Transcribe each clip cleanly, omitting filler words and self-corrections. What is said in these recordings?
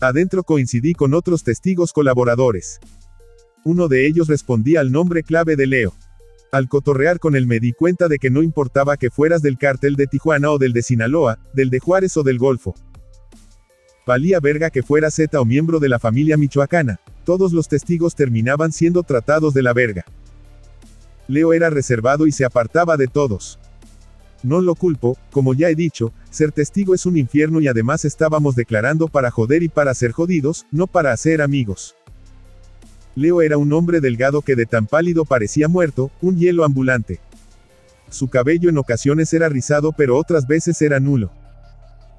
Adentro coincidí con otros testigos colaboradores. Uno de ellos respondía al nombre clave de Leo. Al cotorrear con él me di cuenta de que no importaba que fueras del cártel de Tijuana o del de Sinaloa, del de Juárez o del Golfo. Valía verga que fuera Z o miembro de la familia michoacana, todos los testigos terminaban siendo tratados de la verga. Leo era reservado y se apartaba de todos. No lo culpo, como ya he dicho, ser testigo es un infierno y además estábamos declarando para joder y para ser jodidos, no para hacer amigos. Leo era un hombre delgado que de tan pálido parecía muerto, un hielo ambulante. Su cabello en ocasiones era rizado pero otras veces era nulo.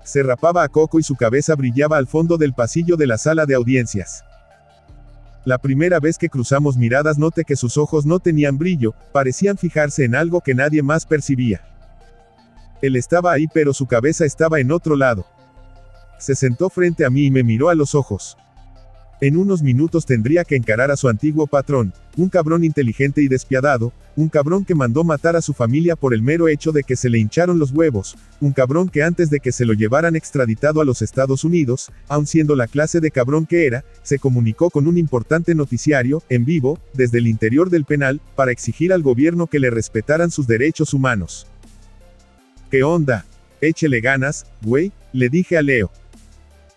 Se rapaba a coco y su cabeza brillaba al fondo del pasillo de la sala de audiencias. La primera vez que cruzamos miradas noté que sus ojos no tenían brillo, parecían fijarse en algo que nadie más percibía. Él estaba ahí pero su cabeza estaba en otro lado. Se sentó frente a mí y me miró a los ojos. En unos minutos tendría que encarar a su antiguo patrón, un cabrón inteligente y despiadado, un cabrón que mandó matar a su familia por el mero hecho de que se le hincharon los huevos, un cabrón que antes de que se lo llevaran extraditado a los Estados Unidos, aun siendo la clase de cabrón que era, se comunicó con un importante noticiario, en vivo, desde el interior del penal, para exigir al gobierno que le respetaran sus derechos humanos. ¿Qué onda? Échele ganas, güey, le dije a Leo.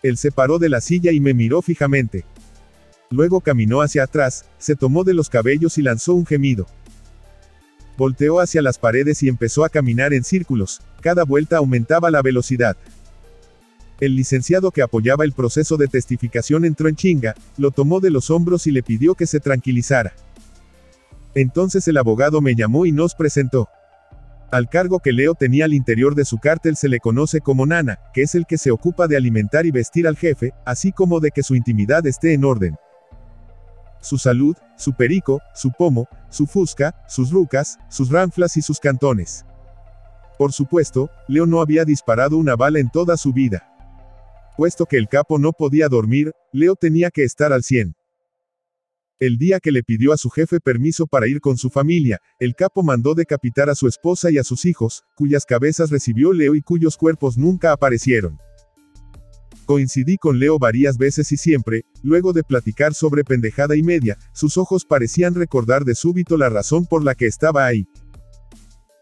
Él se paró de la silla y me miró fijamente. Luego caminó hacia atrás, se tomó de los cabellos y lanzó un gemido. Volteó hacia las paredes y empezó a caminar en círculos, cada vuelta aumentaba la velocidad. El licenciado que apoyaba el proceso de testificación entró en chinga, lo tomó de los hombros y le pidió que se tranquilizara. Entonces el abogado me llamó y nos presentó. Al cargo que Leo tenía al interior de su cártel se le conoce como Nana, que es el que se ocupa de alimentar y vestir al jefe, así como de que su intimidad esté en orden. Su salud, su perico, su pomo, su fusca, sus rucas, sus ranflas y sus cantones. Por supuesto, Leo no había disparado una bala en toda su vida. Puesto que el capo no podía dormir, Leo tenía que estar al 100. El día que le pidió a su jefe permiso para ir con su familia, el capo mandó decapitar a su esposa y a sus hijos, cuyas cabezas recibió Leo y cuyos cuerpos nunca aparecieron. Coincidí con Leo varias veces y siempre, luego de platicar sobre pendejada y media, sus ojos parecían recordar de súbito la razón por la que estaba ahí.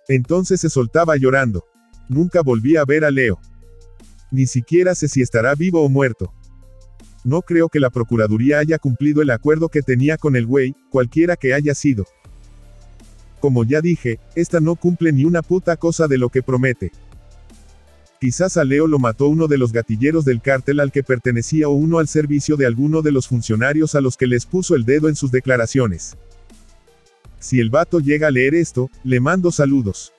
Entonces se soltaba llorando. Nunca volví a ver a Leo. Ni siquiera sé si estará vivo o muerto. No creo que la Procuraduría haya cumplido el acuerdo que tenía con el güey, cualquiera que haya sido. Como ya dije, esta no cumple ni una puta cosa de lo que promete. Quizás a Leo lo mató uno de los gatilleros del cártel al que pertenecía o uno al servicio de alguno de los funcionarios a los que les puso el dedo en sus declaraciones. Si el vato llega a leer esto, le mando saludos.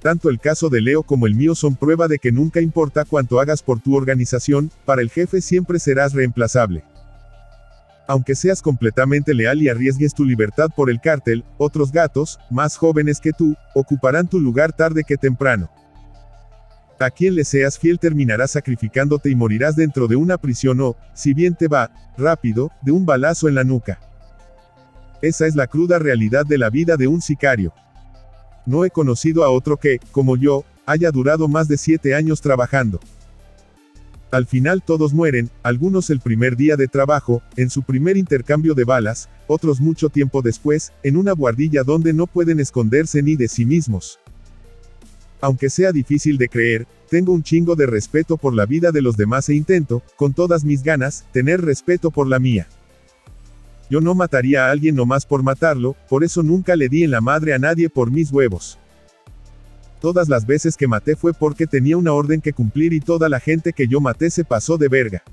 Tanto el caso de Leo como el mío son prueba de que nunca importa cuánto hagas por tu organización, para el jefe siempre serás reemplazable. Aunque seas completamente leal y arriesgues tu libertad por el cártel, otros gatos, más jóvenes que tú, ocuparán tu lugar tarde que temprano. A quien le seas fiel terminarás sacrificándote y morirás dentro de una prisión o, si bien te va, rápido, de un balazo en la nuca. Esa es la cruda realidad de la vida de un sicario. No he conocido a otro que, como yo, haya durado más de 7 años trabajando. Al final todos mueren, algunos el primer día de trabajo, en su primer intercambio de balas, otros mucho tiempo después, en una buhardilla donde no pueden esconderse ni de sí mismos. Aunque sea difícil de creer, tengo un chingo de respeto por la vida de los demás e intento, con todas mis ganas, tener respeto por la mía. Yo no mataría a alguien nomás por matarlo, por eso nunca le di en la madre a nadie por mis huevos. Todas las veces que maté fue porque tenía una orden que cumplir y toda la gente que yo maté se pasó de verga.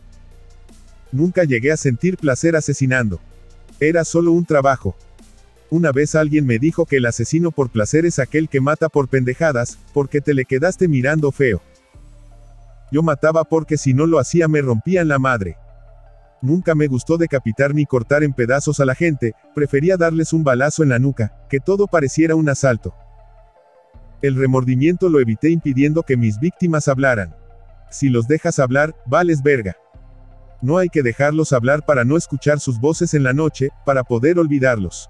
Nunca llegué a sentir placer asesinando. Era solo un trabajo. Una vez alguien me dijo que el asesino por placer es aquel que mata por pendejadas, porque te le quedaste mirando feo. Yo mataba porque si no lo hacía me rompían la madre. Nunca me gustó decapitar ni cortar en pedazos a la gente, prefería darles un balazo en la nuca, que todo pareciera un asalto. El remordimiento lo evité impidiendo que mis víctimas hablaran. Si los dejas hablar, vales verga. No hay que dejarlos hablar para no escuchar sus voces en la noche, para poder olvidarlos.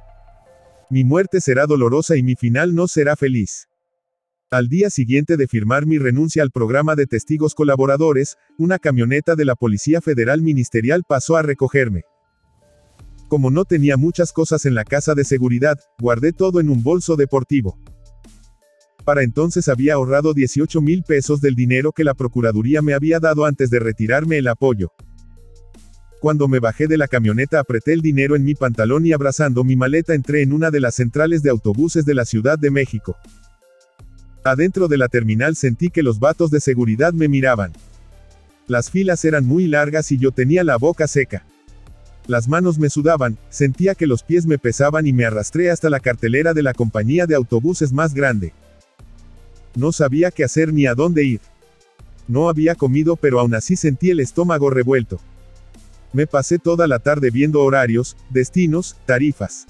Mi muerte será dolorosa y mi final no será feliz. Al día siguiente de firmar mi renuncia al programa de testigos colaboradores, una camioneta de la Policía Federal Ministerial pasó a recogerme. Como no tenía muchas cosas en la casa de seguridad, guardé todo en un bolso deportivo. Para entonces había ahorrado 18,000 pesos del dinero que la Procuraduría me había dado antes de retirarme el apoyo. Cuando me bajé de la camioneta apreté el dinero en mi pantalón y abrazando mi maleta entré en una de las centrales de autobuses de la Ciudad de México. Adentro de la terminal sentí que los vatos de seguridad me miraban. Las filas eran muy largas y yo tenía la boca seca. Las manos me sudaban, sentía que los pies me pesaban y me arrastré hasta la cartelera de la compañía de autobuses más grande. No sabía qué hacer ni a dónde ir. No había comido, pero aún así sentí el estómago revuelto. Me pasé toda la tarde viendo horarios, destinos, tarifas.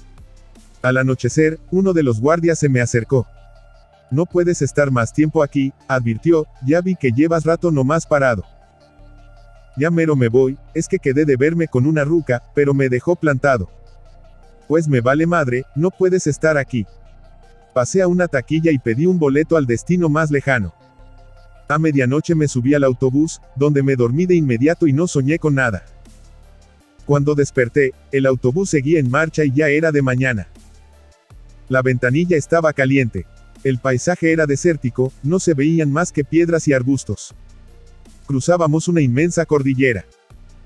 Al anochecer, uno de los guardias se me acercó. No puedes estar más tiempo aquí, advirtió, ya vi que llevas rato nomás parado. Ya mero me voy, es que quedé de verme con una ruca, pero me dejó plantado. Pues me vale madre, no puedes estar aquí. Pasé a una taquilla y pedí un boleto al destino más lejano. A medianoche me subí al autobús, donde me dormí de inmediato y no soñé con nada. Cuando desperté, el autobús seguía en marcha y ya era de mañana. La ventanilla estaba caliente. El paisaje era desértico, no se veían más que piedras y arbustos. Cruzábamos una inmensa cordillera.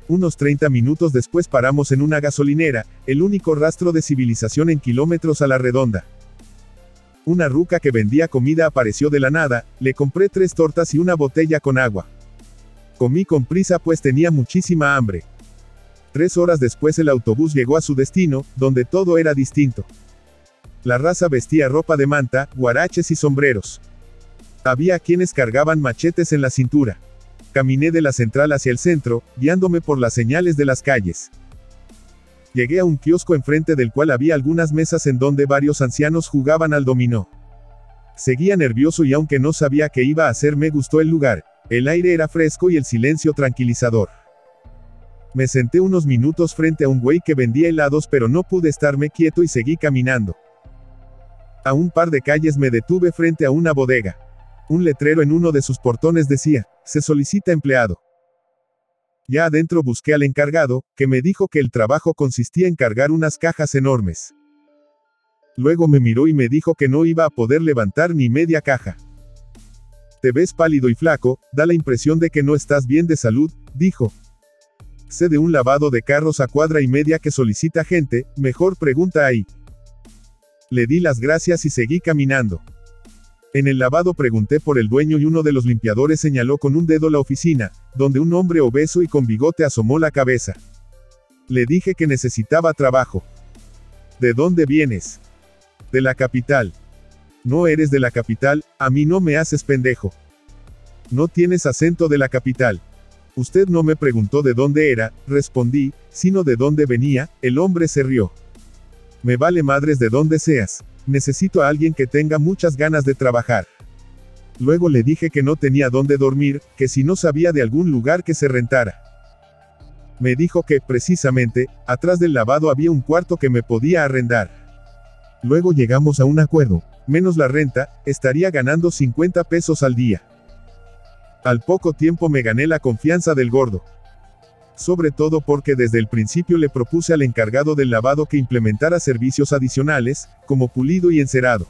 Unos 30 minutos después paramos en una gasolinera, el único rastro de civilización en kilómetros a la redonda. Una ruca que vendía comida apareció de la nada, le compré 3 tortas y una botella con agua. Comí con prisa pues tenía muchísima hambre. 3 horas después el autobús llegó a su destino, donde todo era distinto. La raza vestía ropa de manta, guaraches y sombreros. Había quienes cargaban machetes en la cintura. Caminé de la central hacia el centro, guiándome por las señales de las calles. Llegué a un kiosco enfrente del cual había algunas mesas en donde varios ancianos jugaban al dominó. Seguía nervioso y aunque no sabía qué iba a hacer me gustó el lugar. El aire era fresco y el silencio tranquilizador. Me senté unos minutos frente a un güey que vendía helados pero no pude estarme quieto y seguí caminando. A un par de calles me detuve frente a una bodega. Un letrero en uno de sus portones decía, se solicita empleado. Ya adentro busqué al encargado, que me dijo que el trabajo consistía en cargar unas cajas enormes. Luego me miró y me dijo que no iba a poder levantar ni media caja. Te ves pálido y flaco, da la impresión de que no estás bien de salud, dijo. Sé de un lavado de carros a 1.5 cuadras que solicita gente, mejor pregunta ahí. Le di las gracias y seguí caminando. En el lavado pregunté por el dueño y uno de los limpiadores señaló con un dedo la oficina, donde un hombre obeso y con bigote asomó la cabeza. Le dije que necesitaba trabajo. ¿De dónde vienes? De la capital. No eres de la capital, a mí no me haces pendejo. No tienes acento de la capital. Usted no me preguntó de dónde era, respondí, sino de dónde venía. El hombre se rió. Me vale madres de dónde seas. Necesito a alguien que tenga muchas ganas de trabajar. Luego le dije que no tenía dónde dormir, que si no sabía de algún lugar que se rentara. Me dijo que, precisamente, atrás del lavado había un cuarto que me podía arrendar. Luego llegamos a un acuerdo. Menos la renta, estaría ganando 50 pesos al día. Al poco tiempo me gané la confianza del gordo. Sobre todo porque desde el principio le propuse al encargado del lavado que implementara servicios adicionales, como pulido y encerado.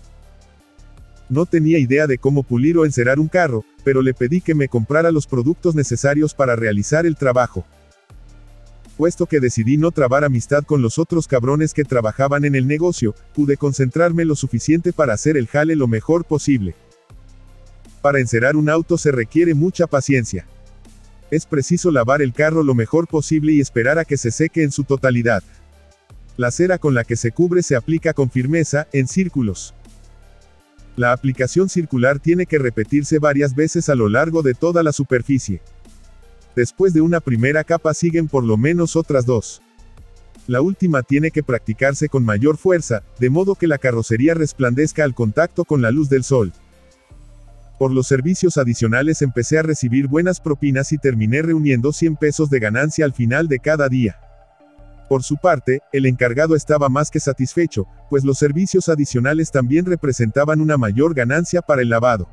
No tenía idea de cómo pulir o encerar un carro, pero le pedí que me comprara los productos necesarios para realizar el trabajo. Puesto que decidí no trabar amistad con los otros cabrones que trabajaban en el negocio, pude concentrarme lo suficiente para hacer el jale lo mejor posible. Para encerar un auto se requiere mucha paciencia. Es preciso lavar el carro lo mejor posible y esperar a que se seque en su totalidad. La cera con la que se cubre se aplica con firmeza, en círculos. La aplicación circular tiene que repetirse varias veces a lo largo de toda la superficie. Después de una primera capa siguen por lo menos otras 2. La última tiene que practicarse con mayor fuerza, de modo que la carrocería resplandezca al contacto con la luz del sol. Por los servicios adicionales empecé a recibir buenas propinas y terminé reuniendo 100 pesos de ganancia al final de cada día. Por su parte, el encargado estaba más que satisfecho, pues los servicios adicionales también representaban una mayor ganancia para el lavado.